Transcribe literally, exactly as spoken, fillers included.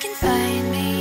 can find me.